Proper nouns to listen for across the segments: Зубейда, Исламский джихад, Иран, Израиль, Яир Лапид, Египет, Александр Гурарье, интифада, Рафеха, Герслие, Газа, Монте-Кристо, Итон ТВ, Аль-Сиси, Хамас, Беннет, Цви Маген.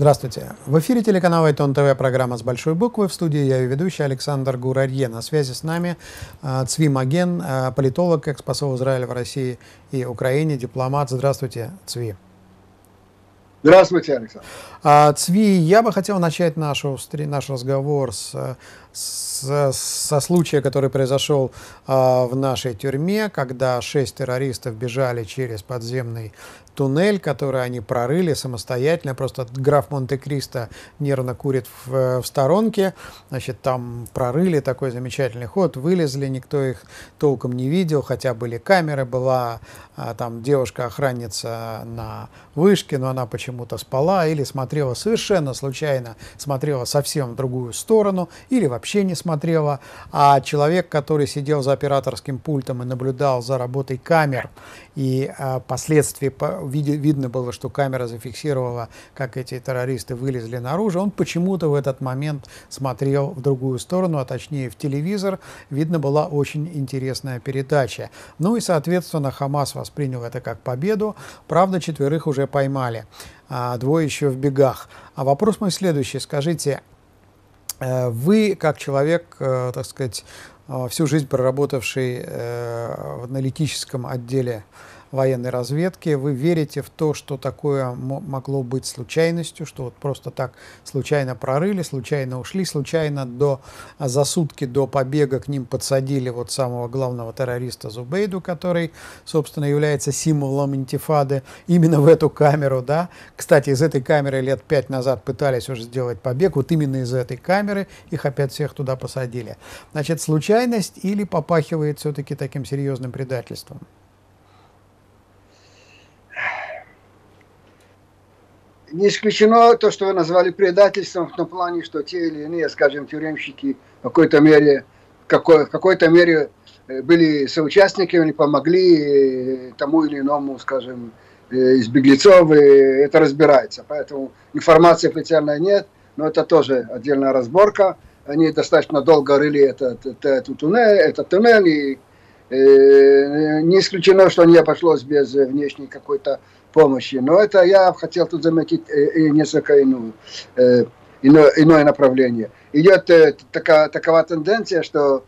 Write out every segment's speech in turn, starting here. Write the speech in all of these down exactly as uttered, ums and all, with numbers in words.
Здравствуйте. В эфире телеканала «Итон ТВ» программа «С большой буквы». В студии я и ведущий Александр Гурарье. На связи с нами э, Цви Маген, э, политолог, экс-посол Израиля в России и Украине, дипломат. Здравствуйте, Цви. Здравствуйте, Александр. А, Цви, я бы хотел начать нашу, наш разговор с, с, со случая, который произошел а, в нашей тюрьме, когда шесть террористов бежали через подземный туннель, который они прорыли самостоятельно. Просто граф Монте-Кристо нервно курит в, в сторонке. Значит, там прорыли такой замечательный ход, вылезли, никто их толком не видел, хотя были камеры, была а, там девушка-охранница на вышке, но она почему-то спала или смотрела совершенно случайно, смотрела совсем в другую сторону или вообще не смотрела. А человек, который сидел за операторским пультом и наблюдал за работой камер, и а, последствия по видно было, что камера зафиксировала, как эти террористы вылезли наружу. Он почему-то в этот момент смотрел в другую сторону, а точнее в телевизор. Видно, была очень интересная передача. Ну и, соответственно, Хамас воспринял это как победу. Правда, четверых уже поймали, а двое еще в бегах. А вопрос мой следующий. Скажите, вы, как человек, так сказать, всю жизнь проработавший в аналитическом отделе военной разведки, вы верите в то, что такое могло быть случайностью, что вот просто так случайно прорыли, случайно ушли, случайно до, за сутки до побега к ним подсадили вот самого главного террориста Зубейду, который, собственно, является символом интифады, именно в эту камеру, да? Кстати, из этой камеры лет пять назад пытались уже сделать побег, вот именно из этой камеры их опять всех туда посадили. Значит, случайность или попахивает все-таки таким серьезным предательством? Не исключено то, что вы назвали предательством в том плане, что те или иные, скажем, тюремщики в какой-то мере, какой, в какой-то мере были соучастниками, помогли тому или иному, скажем, из беглецов, и это разбирается. Поэтому информации официальной нет, но это тоже отдельная разборка. Они достаточно долго рыли этот, этот, туннель, этот туннель, и э, не исключено, что не обошлось без внешней какой-то помощи. Но это я хотел тут заметить и несколько иную, иное, иное направление. Идет такова, такова тенденция, что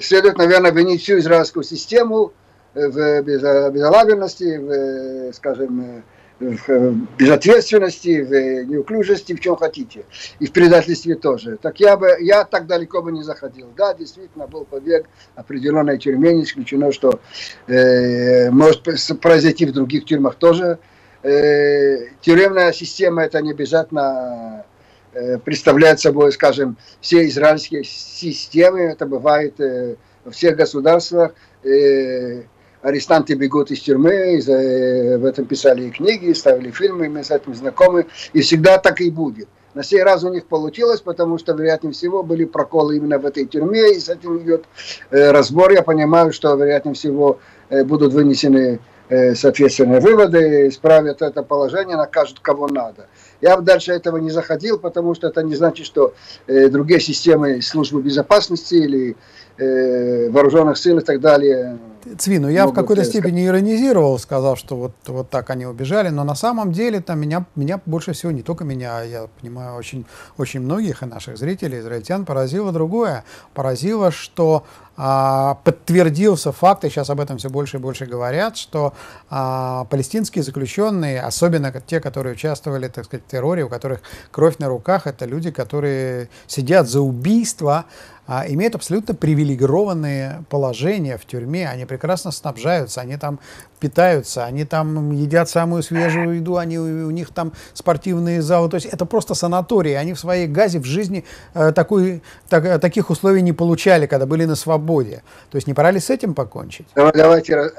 следует, наверное, винить всю израильскую систему в безалаберности, в, скажем, в безответственности, в неуклюжести, в чем хотите. И в предательстве тоже. Так я бы, я так далеко бы не заходил. Да, действительно, был побег определенной тюрьме, не исключено, что э, может произойти в других тюрьмах тоже. Э, тюремная система, это не обязательно э, представляет собой, скажем, все израильские системы. Это бывает э, во всех государствах. Э, Арестанты бегут из тюрьмы, из, э, в этом писали и книги, ставили фильмы, мы с этим знакомы, и всегда так и будет. На сей раз у них получилось, потому что, вероятнее всего, были проколы именно в этой тюрьме, и с этим идет э, разбор. Я понимаю, что, вероятнее всего, э, будут вынесены э, соответственные выводы, исправят это положение, накажут кого надо. Я бы дальше этого не заходил, потому что это не значит, что э, другие системы службы безопасности или э, вооруженных сил и так далее... Цви, ну я в какой-то степени иронизировал, сказав, что вот, вот так они убежали, но на самом деле там меня, меня больше всего, не только меня, я понимаю, очень, очень многих и наших зрителей, израильтян, поразило другое. Поразило, что а, подтвердился факт, и сейчас об этом все больше и больше говорят, что а, палестинские заключенные, особенно те, которые участвовали, так сказать, в терроре, у которых кровь на руках, это люди, которые сидят за убийство, а, имеют абсолютно привилегированные положения в тюрьме, они прекрасно снабжаются, они там питаются, они там едят самую свежую еду, они, у них там спортивные залы, то есть это просто санатории, они в своей газе в жизни э, такой, так, таких условий не получали, когда были на свободе. То есть не пора ли с этим покончить? Давайте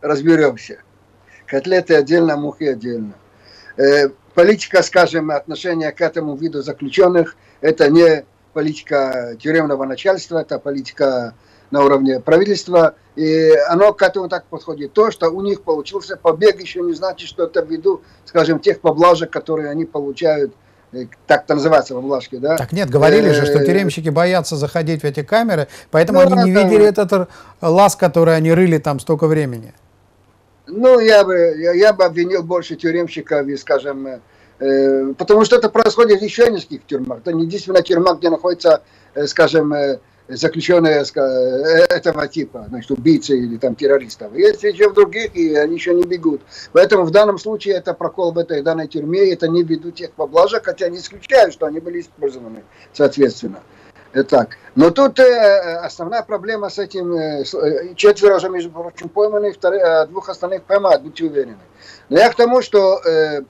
разберемся. Котлеты отдельно, мухи отдельно. Э, политика, скажем, отношение к этому виду заключенных, это не политика тюремного начальства, это политика на уровне правительства, и оно к этому так подходит. То, что у них получился побег, еще не значит, что это ввиду, скажем, тех поблажек, которые они получают, так-то называется поблажки, да? Так нет, говорили же, что тюремщики боятся заходить в эти камеры, поэтому они не видели этот лаз, который они рыли там столько времени. Ну, я бы, я бы обвинил больше тюремщиков и, скажем, Потому что это происходит еще в нескольких тюрьмах. Это не единственная тюрьма, где находятся, скажем, заключенные этого типа, значит, убийцы или там террористов. Есть еще в других, и они еще не бегут. Поэтому в данном случае это прокол в этой данной тюрьме, это не ведут тех поблажек, хотя не исключаю, что они были использованы соответственно. Итак, но тут э, основная проблема с этим, э, четверо уже, между прочим, пойманы, вторые, двух остальных поймают, будьте уверены. Но я к тому, что э,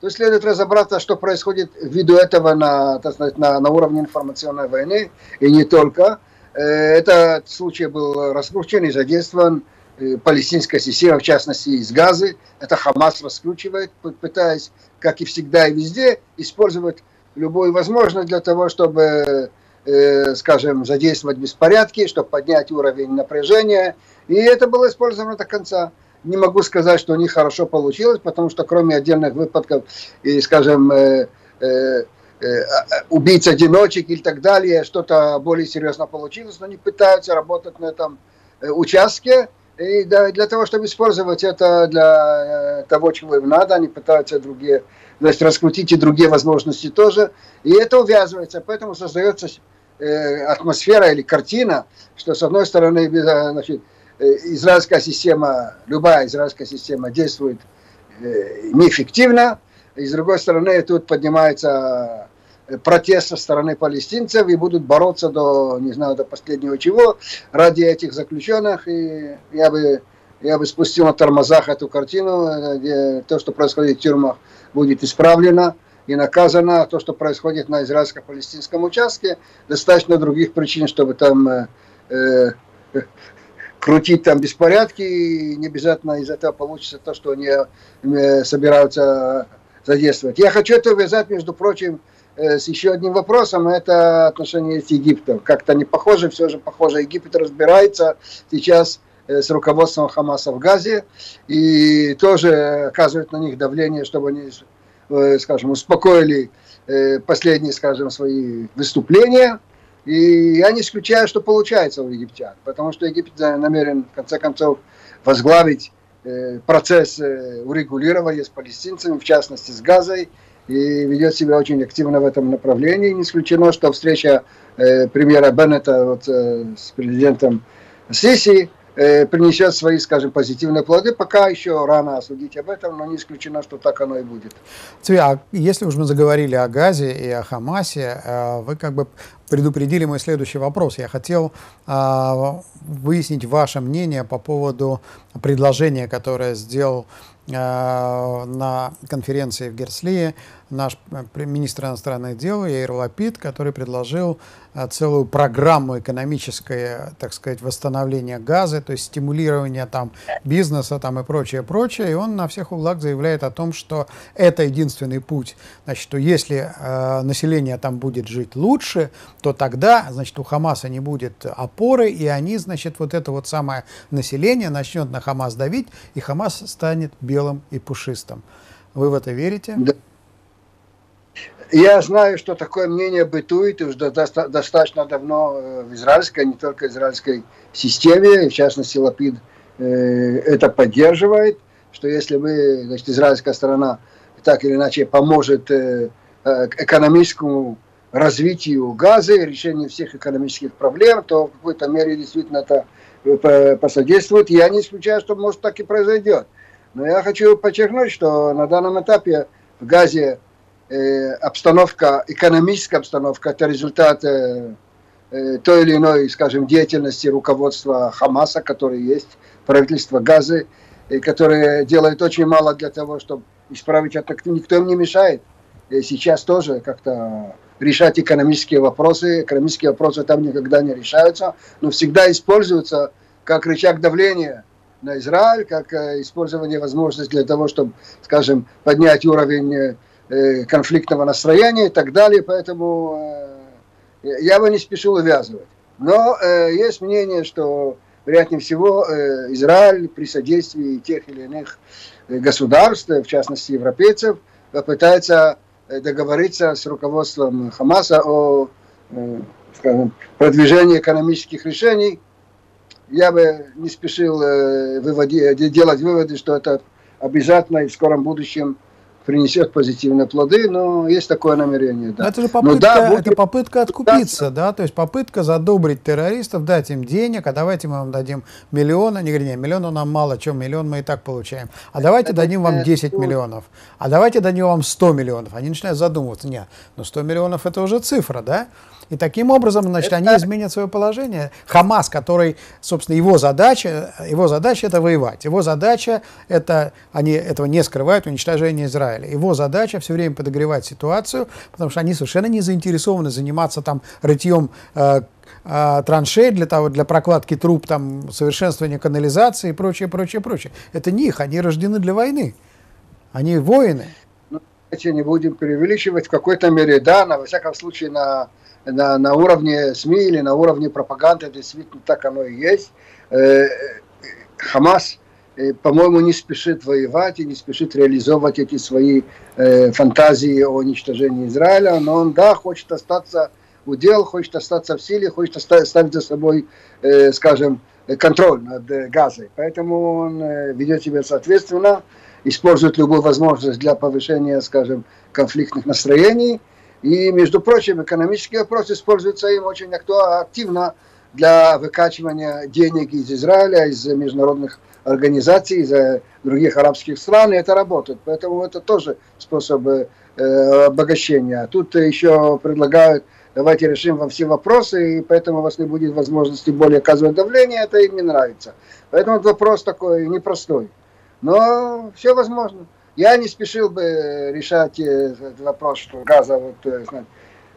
тут следует разобраться, что происходит ввиду этого на, так сказать, на, на уровне информационной войны, и не только. Э, этот случай был раскручен и задействован э, палестинской системой, в частности из Газы. Это Хамас раскручивает, пытаясь, как и всегда и везде, использовать любую возможность для того, чтобы... скажем, задействовать беспорядки, чтобы поднять уровень напряжения. И это было использовано до конца. Не могу сказать, что у них хорошо получилось, потому что кроме отдельных выпадков, и, скажем, э, э, э, убийц-одиночек и так далее, что-то более серьезно получилось, но они пытаются работать на этом участке. И для того, чтобы использовать это для того, чего им надо, они пытаются другие, значит, раскрутить и другие возможности тоже. И это увязывается, поэтому создается атмосфера или картина, что с одной стороны, значит, израильская система, любая израильская система действует неэффективно, и с другой стороны тут поднимается протест со стороны палестинцев и будут бороться до, не знаю, до последнего чего ради этих заключенных. И я бы, я бы спустил на тормозах эту картину, где то, что происходит в тюрьмах, будет исправлено и наказано. То, что происходит на израильско-палестинском участке, достаточно других причин, чтобы там э, э, крутить там беспорядки, и не обязательно из этого получится то, что они э, собираются задействовать. Я хочу это увязать, между прочим, с еще одним вопросом, это отношение с Египтом. Как-то не похоже, все же похоже. Египет разбирается сейчас с руководством Хамаса в Газе и тоже оказывает на них давление, чтобы они, скажем, успокоили последние, скажем, свои выступления. И я не исключаю, что получается у египтян, потому что Египет намерен, в конце концов, возглавить процесс урегулирования с палестинцами, в частности, с Газой, и ведет себя очень активно в этом направлении. Не исключено, что встреча э, премьера Беннета вот, э, с президентом Сиси э, принесет свои, скажем, позитивные плоды. Пока еще рано судить об этом, но не исключено, что так оно и будет. Цви, а если уж мы заговорили о Газе и о Хамасе, э, вы как бы предупредили мой следующий вопрос. Я хотел э, выяснить ваше мнение по поводу предложения, которое сделал на конференции в Герслие наш министр иностранных дел Яир Лапид, который предложил целую программу экономическое, так сказать, восстановление Газы, то есть стимулирование там бизнеса там и прочее, прочее. И он на всех углах заявляет о том, что это единственный путь. Значит, что если э, население там будет жить лучше, то тогда, значит, у Хамаса не будет опоры, и они, значит, вот это вот самое население начнет на Хамас давить, и Хамас станет белым и пушистым. Вы в это верите? Да. Я знаю, что такое мнение бытует уже доста достаточно давно в израильской, не только израильской системе, в частности, Лапид э, это поддерживает, что если вы, значит, израильская сторона так или иначе поможет э, э, экономическому развитию Газы, решению всех экономических проблем, то в какой-то мере действительно это э, посодействует. Я не исключаю, что может так и произойдет. Но я хочу подчеркнуть, что на данном этапе в Газе обстановка, экономическая обстановка, это результат э, э, той или иной, скажем, деятельности руководства Хамаса, который есть, правительство Газы, и которое делает очень мало для того, чтобы исправить это. Никто им не мешает. И сейчас тоже как-то решать экономические вопросы. Экономические вопросы там никогда не решаются, но всегда используются как рычаг давления на Израиль, как э, использование возможности для того, чтобы, скажем, поднять уровень э, конфликтного настроения и так далее, поэтому э, я бы не спешил увязывать. Но э, есть мнение, что вероятнее всего э, Израиль при содействии тех или иных государств, в частности европейцев, пытается договориться с руководством Хамаса о э, скажем, продвижении экономических решений. Я бы не спешил э, выводи, делать выводы, что это обязательно и в скором будущем принесет позитивные плоды, но есть такое намерение. Да. Это же попытка, да, будет... это попытка откупиться, да. да, то есть попытка задобрить террористов, дать им денег, а давайте мы вам дадим миллион, они говорят, не, миллиона нам мало, чем миллион мы и так получаем, а давайте это, дадим вам десять это... миллионов, а давайте дадим вам сто миллионов, они начинают задумываться, нет, ну сто миллионов это уже цифра, да? И таким образом, значит, это... они изменят свое положение. Хамас, который, собственно, его задача, его задача это воевать. Его задача это, они этого не скрывают, уничтожение Израиля. Его задача все время подогревать ситуацию, потому что они совершенно не заинтересованы заниматься там рытьем э, э, траншей для того, для прокладки труб, там, совершенствования канализации и прочее, прочее, прочее. Это не их, они рождены для войны. Они воины. Ну, давайте не будем преувеличивать в какой-то мере, да, на, во всяком случае, на... На, на уровне СМИ или на уровне пропаганды, действительно так оно и есть. Э, Хамас, э, по-моему, не спешит воевать и не спешит реализовывать эти свои э, фантазии о уничтожении Израиля, но он, да, хочет остаться у дел, хочет остаться в силе, хочет оставить за собой, э, скажем, контроль над э, Газой. Поэтому он э, ведет себя соответственно, использует любую возможность для повышения, скажем, конфликтных настроений. И, между прочим, экономический вопрос используется им очень активно для выкачивания денег из Израиля, из международных организаций, из других арабских стран, и это работает. Поэтому это тоже способ э, обогащения. Тут еще предлагают, давайте решим вам все вопросы, и поэтому у вас не будет возможности более оказывать давление, это им не нравится. Поэтому вопрос такой непростой. Но все возможно. Я не спешил бы решать этот вопрос, что Газа вот,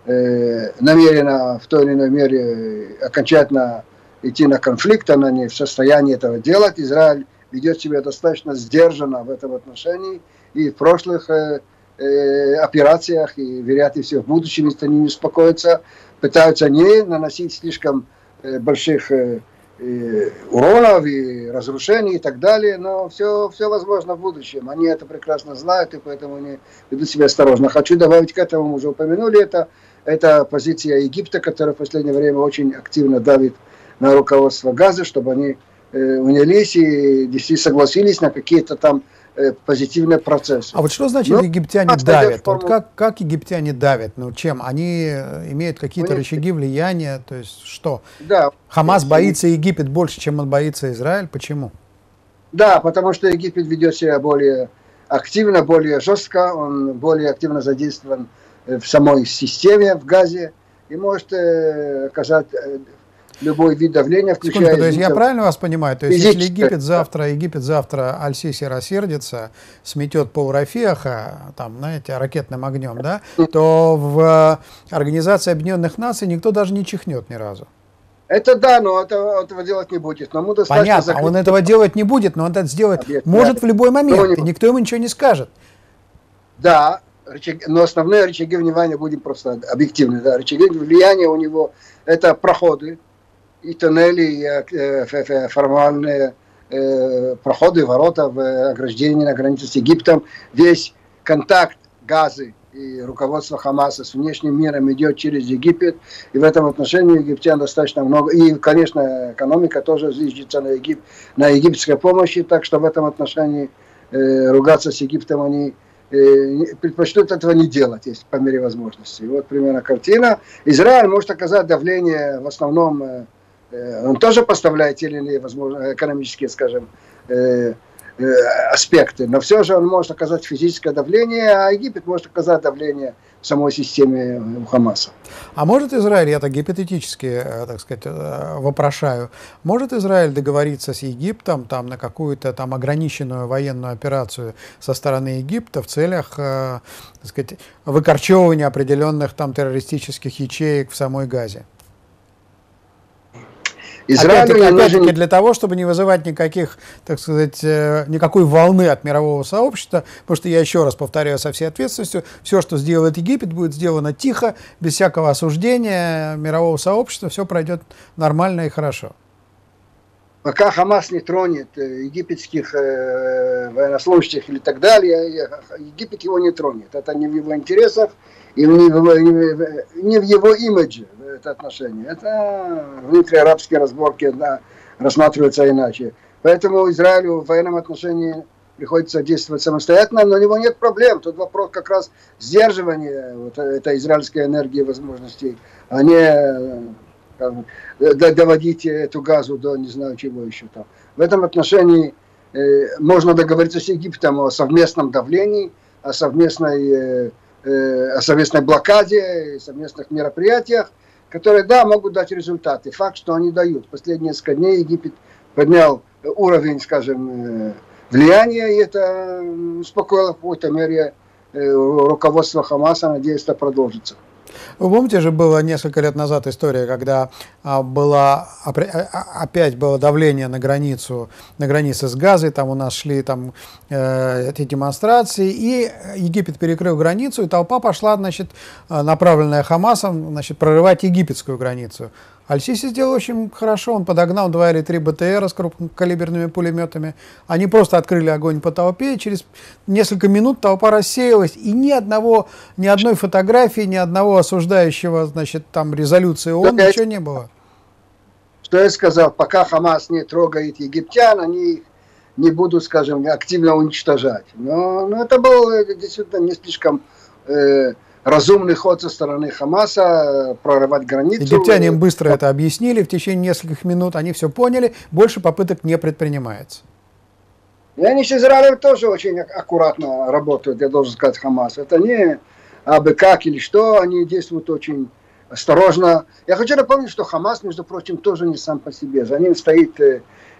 э, намерена в той или иной мере окончательно идти на конфликт, она не в состоянии этого делать. Израиль ведет себя достаточно сдержанно в этом отношении, и в прошлых э, э, операциях, и, вероятно, все в будущем, если они не успокоятся, пытаются не наносить слишком э, больших э, И уронов, и разрушений, и так далее, но все, все возможно в будущем. Они это прекрасно знают, и поэтому они ведут себя осторожно. Хочу добавить к этому, мы уже упомянули, это, это позиция Египта, которая в последнее время очень активно давит на руководство Газы, чтобы они э, унялись и действительно согласились на какие-то там э, позитивные процессы. А вот что значит, ну, египтяне давят? Форму... Вот как, как египтяне давят? Ну чем? Они имеют какие-то рычаги влияния? То есть что? Да. Хамас боится Египет больше, чем он боится Израиль. Почему? Да, потому что Египет ведет себя более активно, более жестко, он более активно задействован в самой системе, в Газе, и может э, оказать э, любой вид давления, включая... Секундочку, то есть я правильно вас понимаю? То есть если Египет завтра, Египет завтра Аль-Сиси рассердится, сметет пол Рафеха, там, знаете, ракетным огнем, да, то в Организации Объединенных Наций никто даже не чихнет ни разу. Это да, но это, этого делать не будет. Но понятно, закрыть... он этого делать не будет, но он это сделать Объект, может да. в любой момент, и никто ему ничего не скажет. Да, но основные рычаги внимания, будем просто объективны, да, рычаги влияния у него это проходы, и тоннели, и формальные проходы, ворота, в ограждении на границе с Египтом. Весь контакт Газы и руководство Хамаса с внешним миром идет через Египет. И в этом отношении египтян достаточно много. И, конечно, экономика тоже зиждется на, Егип... на египетской помощи. Так что в этом отношении э, ругаться с Египтом они э, предпочтут этого не делать, если по мере возможности. Вот примерно картина. Израиль может оказать давление в основном... Э, он тоже поставляет те или иные, возможно, экономические, скажем, э, э, аспекты, но все же он может оказать физическое давление, а Египет может оказать давление в самой системе у Хамаса. А может Израиль, я так гипотетически, так сказать, вопрошаю, может Израиль договориться с Египтом там, на какую-то там ограниченную военную операцию со стороны Египта в целях, так сказать, выкорчевывания определенных там террористических ячеек в самой Газе? Опять-таки, опять-таки для того, чтобы не вызывать никаких, так сказать, никакой волны от мирового сообщества, потому что я еще раз повторяю со всей ответственностью, все, что сделает Египет, будет сделано тихо, без всякого осуждения мирового сообщества, все пройдет нормально и хорошо. Пока Хамас не тронет египетских э, военнослужащих или так далее, Египет его не тронет. Это не в его интересах и не в его, не в его имидже это отношение. Это внутриарабские разборки, да, рассматриваются иначе. Поэтому Израилю в военном отношении приходится действовать самостоятельно, но у него нет проблем. Тут вопрос как раз сдерживания вот этой израильской энергии возможностей, а не там, доводить эту газу до не знаю чего еще там. В этом отношении э, можно договориться с Египтом о совместном давлении, о совместной, э, э, о совместной блокаде, о совместных мероприятиях, которые, да, могут дать результаты. Факт, что они дают. Последние несколько дней Египет поднял уровень, скажем, влияния, и это успокоило в какой-то мере руководство Хамаса. Надеюсь, это продолжится. Вы помните же, было несколько лет назад история, когда была, опять было давление на границу, на границе с Газой, там у нас шли там, э, эти демонстрации, и Египет перекрыл границу, и толпа пошла, значит, направленная Хамасом, значит, прорывать египетскую границу. Аль-Сиси сделал очень хорошо, он подогнал два или три БТРа с крупнокалиберными пулеметами, они просто открыли огонь по толпе, и через несколько минут толпа рассеялась, и ни одного, ни одной фотографии, ни одного осуждающего, значит, там резолюции ООН, так ничего я... не было. Что я сказал, пока Хамас не трогает египтян, они не будут, скажем, активно уничтожать. Но, но это был действительно не слишком... Э, разумный ход со стороны Хамаса прорывать границу. Египтяне им быстро это объяснили, в течение нескольких минут они все поняли, больше попыток не предпринимается. И они с Израилем тоже очень аккуратно работают, я должен сказать, Хамас. Это не абы как или что, они действуют очень осторожно. Я хочу напомнить, что Хамас, между прочим, тоже не сам по себе. За ним стоит,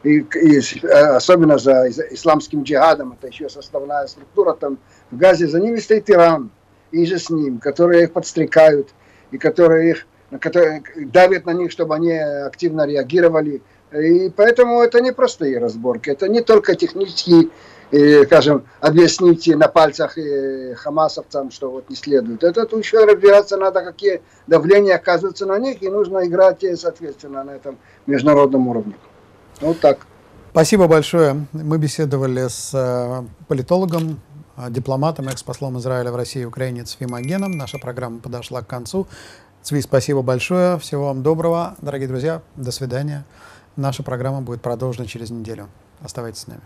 и, и, особенно за исламским джихадом, это еще составная структура, там в Газе, за ними стоит Иран. И же с ним, которые их подстрекают, и которые их, которые давят на них, чтобы они активно реагировали. И поэтому это не простые разборки, это не только технические, скажем, объяснить на пальцах хамасовцам, что вот не следует. Это тут еще разбираться надо, какие давления оказываются на них, и нужно играть, соответственно, на этом международном уровне. Вот так. Спасибо большое. Мы беседовали с политологом, дипломатом, экс-послом Израиля в России и Украине Цви Магеном. Наша программа подошла к концу. Цви, спасибо большое. Всего вам доброго. Дорогие друзья, до свидания. Наша программа будет продолжена через неделю. Оставайтесь с нами.